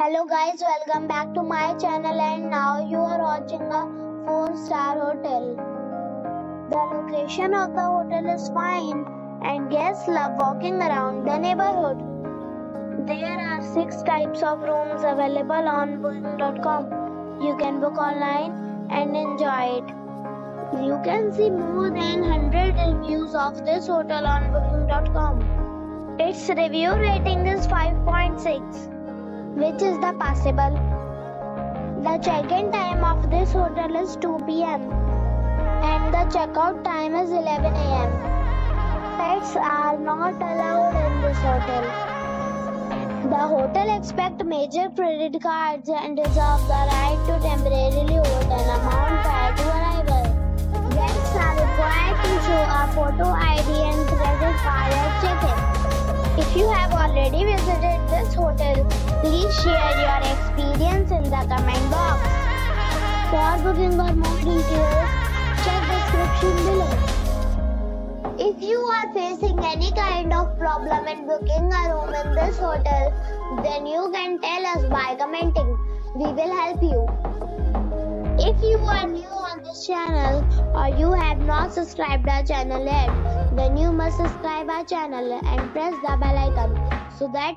Hello guys, welcome back to my channel, and now you are watching a 4-star hotel. The location of the hotel is fine and guests love walking around the neighborhood. There are 6 types of rooms available on booking.com. You can book online and enjoy it. You can see more than 100 reviews of this hotel on booking.com. Its review rating is 5.6, which is the passable. The check-in time of this hotel is 2 p.m. and the checkout time is 11 a.m. Pets are not allowed in this hotel. The hotel accepts major credit cards and reserves the right to temporarily hold an amount prior to arrival. Guests are required to show a photo ID and credit card at check-in. If you have already visited this hotel, please share your experience in the comment box. For booking or more details, check description below. If you are facing any kind of problem in booking a room in this hotel, then you can tell us by commenting. We will help you. If you are new on this channel or you have not subscribed our channel yet, then you must subscribe our channel and press the bell icon so that